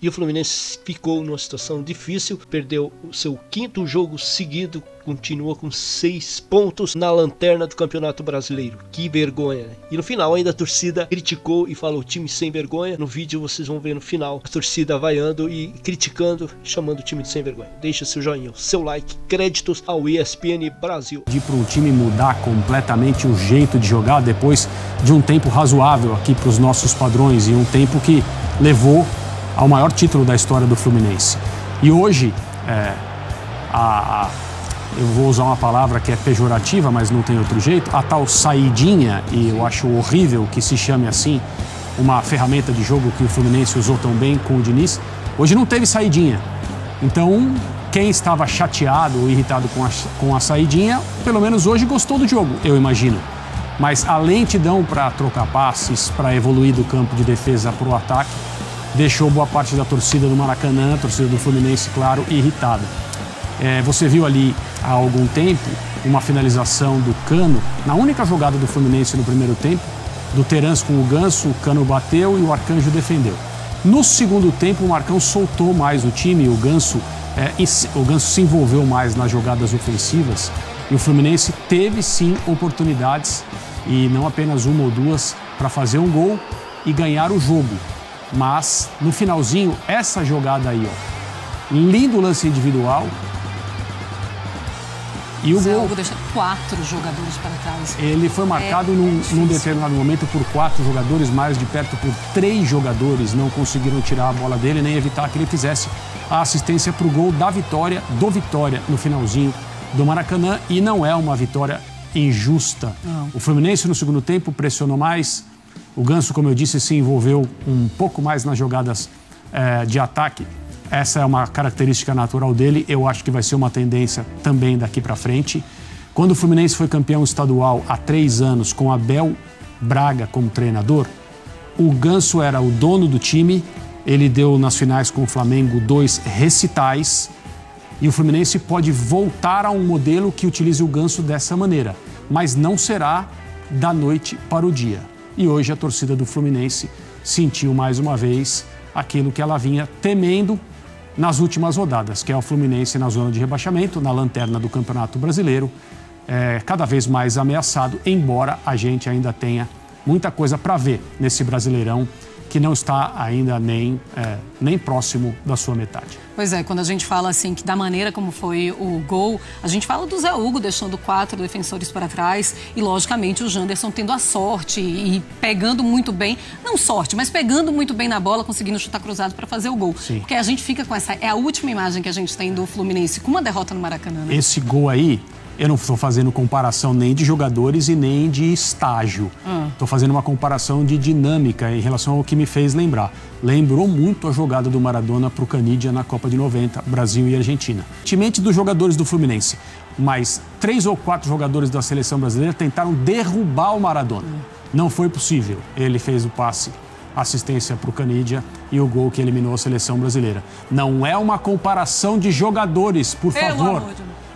E o Fluminense ficou numa situação difícil, perdeu o seu 5º jogo seguido, continua com 6 pontos na lanterna do Campeonato Brasileiro. Que vergonha, né? E no final ainda a torcida criticou e falou time sem vergonha. No vídeo vocês vão ver no final a torcida vaiando e criticando, chamando o time de sem vergonha. Deixa seu joinha, seu like, créditos ao ESPN Brasil. De para o time mudar completamente o jeito de jogar depois de um tempo razoável aqui para os nossos padrões e um tempo que levou ao maior título da história do Fluminense. E hoje, eu vou usar uma palavra que é pejorativa, mas não tem outro jeito, a tal saidinha, e eu acho horrível que se chame assim, uma ferramenta de jogo que o Fluminense usou tão bem com o Diniz, hoje não teve saidinha. Então, quem estava chateado ou irritado com a saidinha, pelo menos hoje gostou do jogo, eu imagino. Mas a lentidão para trocar passes, para evoluir do campo de defesa para o ataque, deixou boa parte da torcida do Maracanã, a torcida do Fluminense, claro, irritada. Você viu ali há algum tempo uma finalização do Cano, na única jogada do Fluminense no primeiro tempo, do Terança com o Ganso, o Cano bateu e o Arcanjo defendeu. No segundo tempo, o Marcão soltou mais o time, o Ganso se envolveu mais nas jogadas ofensivas e o Fluminense teve sim oportunidades, e não apenas uma ou duas, para fazer um gol e ganhar o jogo. Mas, no finalzinho, essa jogada aí, ó, lindo lance individual. E o Zé Hugo gol deixa 4 jogadores para trás. Ele foi marcado num determinado momento por 4 jogadores, mais de perto por 3 jogadores. Não conseguiram tirar a bola dele, nem evitar que ele fizesse a assistência para o gol da vitória, do Vitória, no finalzinho do Maracanã. E não é uma vitória injusta. Não. O Fluminense, no segundo tempo, pressionou mais. O Ganso, como eu disse, se envolveu um pouco mais nas jogadas de ataque. Essa é uma característica natural dele. Eu acho que vai ser uma tendência também daqui para frente. Quando o Fluminense foi campeão estadual há 3 anos com Abel Braga como treinador, o Ganso era o dono do time. Ele deu nas finais com o Flamengo 2 recitais. E o Fluminense pode voltar a um modelo que utilize o Ganso dessa maneira. Mas não será da noite para o dia. E hoje a torcida do Fluminense sentiu mais uma vez aquilo que ela vinha temendo nas últimas rodadas, que é o Fluminense na zona de rebaixamento, na lanterna do Campeonato Brasileiro, cada vez mais ameaçado, embora a gente ainda tenha muita coisa para ver nesse Brasileirão, que não está ainda nem próximo da sua metade. Pois é, quando a gente fala assim, que da maneira como foi o gol, a gente fala do Zé Hugo deixando 4 defensores para trás e, logicamente, o Janderson tendo a sorte e pegando muito bem, não sorte, mas pegando muito bem na bola, conseguindo chutar cruzado para fazer o gol. Sim. Porque a gente fica com essa, é a última imagem que a gente tem do Fluminense com uma derrota no Maracanã, né? Esse gol aí, eu não estou fazendo comparação nem de jogadores e nem de estágio. Estou fazendo uma comparação de dinâmica em relação ao que me fez lembrar. Lembrou muito a jogada do Maradona para o Canidia na Copa de 90, Brasil e Argentina. Timente dos jogadores do Fluminense, mas 3 ou 4 jogadores da seleção brasileira tentaram derrubar o Maradona. Não foi possível. Ele fez o passe, assistência para o Canidia e o gol que eliminou a seleção brasileira. Não é uma comparação de jogadores, por favor.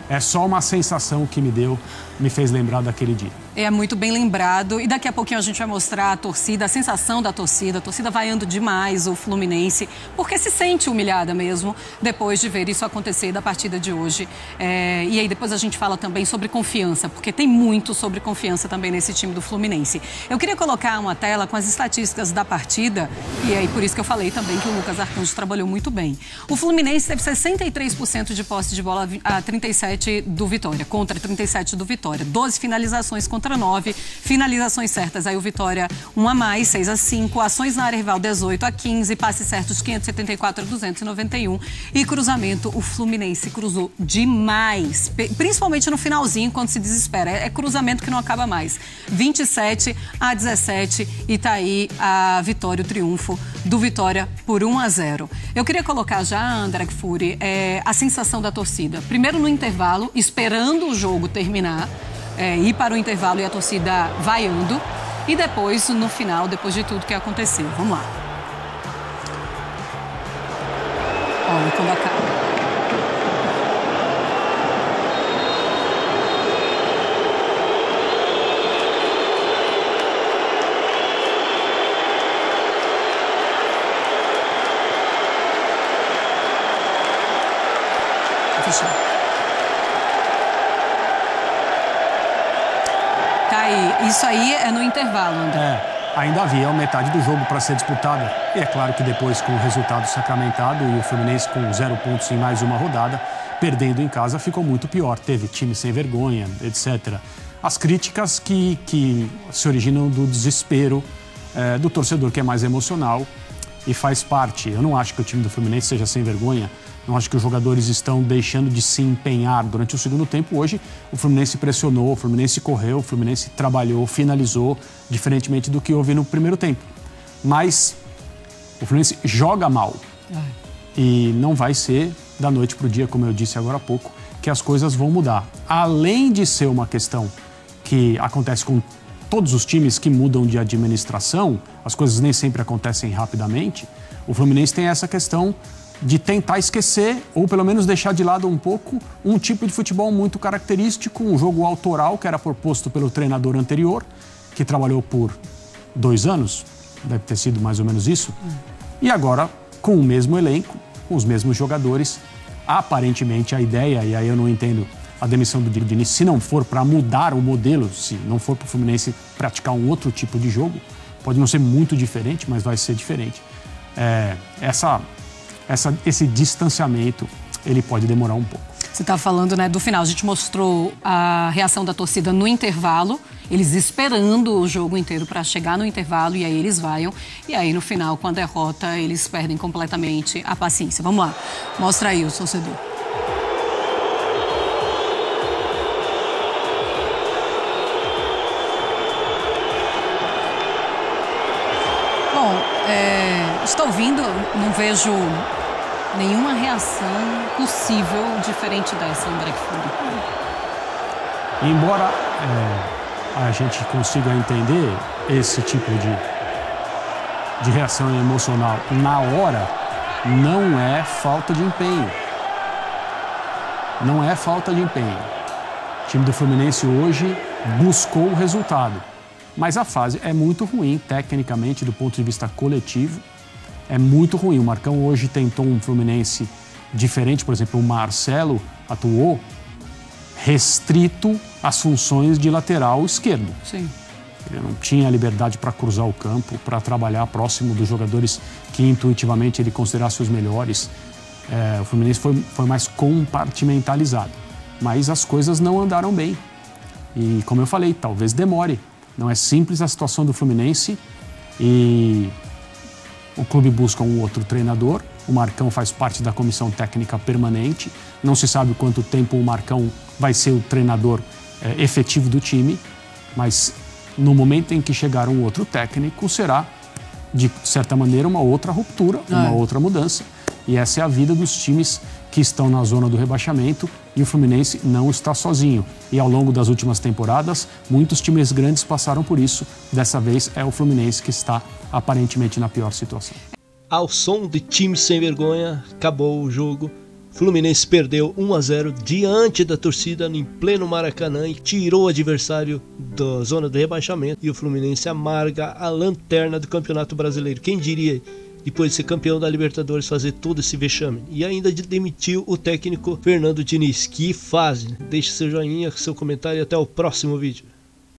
É só uma sensação que me fez lembrar daquele dia. É muito bem lembrado. E daqui a pouquinho a gente vai mostrar a torcida, a sensação da torcida. A torcida vaiando demais o Fluminense, porque se sente humilhada mesmo depois de ver isso acontecer da partida de hoje. E aí depois a gente fala também sobre confiança, porque tem muito sobre confiança também nesse time do Fluminense. Eu queria colocar uma tela com as estatísticas da partida. E aí por isso que eu falei também que o Lucas Arcanjo trabalhou muito bem. O Fluminense teve 63% de posse de bola a 37%. Do Vitória, contra 37 do Vitória, 12 finalizações contra 9 finalizações certas, aí o Vitória 1 a mais, 6 a 5, ações na área rival 18 a 15, passes certos 574 a 291 e cruzamento, o Fluminense cruzou demais, principalmente no finalzinho quando se desespera, é cruzamento que não acaba mais, 27 a 17 e tá aí a vitória, o triunfo do Vitória por 1 a 0. Eu queria colocar já, André Kfuri, a sensação da torcida, primeiro no intervalo, esperando o jogo terminar, ir para o intervalo e a torcida vaiando, e depois no final, depois de tudo que aconteceu. Vamos lá. Olha quando acaba. Arcanjo. Tá aí. Isso aí é no intervalo, André. É. Ainda havia metade do jogo para ser disputado. E é claro que depois, com o resultado sacramentado e o Fluminense com 0 pontos em mais uma rodada, perdendo em casa, ficou muito pior. Teve time sem vergonha, etc. As críticas que se originam do desespero do torcedor, que é mais emocional e faz parte. Eu não acho que o time do Fluminense seja sem vergonha. Não acho que os jogadores estão deixando de se empenhar. Durante o segundo tempo, hoje, o Fluminense pressionou, o Fluminense correu, o Fluminense trabalhou, finalizou, diferentemente do que houve no primeiro tempo. Mas o Fluminense joga mal. E não vai ser da noite para o dia, como eu disse agora há pouco, que as coisas vão mudar. Além de ser uma questão que acontece com todos os times que mudam de administração, as coisas nem sempre acontecem rapidamente, o Fluminense tem essa questão de tentar esquecer, ou pelo menos deixar de lado um pouco, um tipo de futebol muito característico, um jogo autoral que era proposto pelo treinador anterior, que trabalhou por 2 anos, deve ter sido mais ou menos isso, e agora com o mesmo elenco, com os mesmos jogadores, aparentemente a ideia, e aí eu não entendo a demissão do Diniz, se não for para mudar o modelo, se não for para o Fluminense praticar um outro tipo de jogo, pode não ser muito diferente, mas vai ser diferente. Esse distanciamento, ele pode demorar um pouco. Você está falando, né, do final. A gente mostrou a reação da torcida no intervalo, eles esperando o jogo inteiro para chegar no intervalo, e aí eles vaiam. E aí, no final, com a derrota, eles perdem completamente a paciência. Vamos lá. Mostra aí o torcedor. Bom, estou ouvindo, não vejo nenhuma reação possível diferente dessa, André Kfuri. Embora a gente consiga entender esse tipo de reação emocional na hora, não é falta de empenho. Não é falta de empenho. O time do Fluminense hoje buscou o resultado. Mas a fase é muito ruim, tecnicamente, do ponto de vista coletivo. É muito ruim. O Marcão hoje tentou um Fluminense diferente. Por exemplo, o Marcelo atuou restrito às funções de lateral esquerdo. Sim. Ele não tinha liberdade para cruzar o campo, para trabalhar próximo dos jogadores que intuitivamente ele considerasse os melhores. O Fluminense foi mais compartimentalizado. Mas as coisas não andaram bem. E, como eu falei, talvez demore. Não é simples a situação do Fluminense e o clube busca um outro treinador. O Marcão faz parte da comissão técnica permanente. Não se sabe quanto tempo o Marcão vai ser o treinador efetivo do time, mas no momento em que chegar um outro técnico, será, de certa maneira, uma outra ruptura, uma outra mudança. E essa é a vida dos times que estão na zona do rebaixamento, e o Fluminense não está sozinho. E ao longo das últimas temporadas, muitos times grandes passaram por isso. Dessa vez é o Fluminense que está aparentemente na pior situação. Ao som de time sem vergonha, acabou o jogo. Fluminense perdeu 1 a 0 diante da torcida em pleno Maracanã e tirou o adversário da zona do rebaixamento. E o Fluminense amarga a lanterna do Campeonato Brasileiro. Quem diria, depois de ser campeão da Libertadores, fazer todo esse vexame. E ainda demitiu o técnico Fernando Diniz. Que fase! Deixe seu joinha, seu comentário e até o próximo vídeo.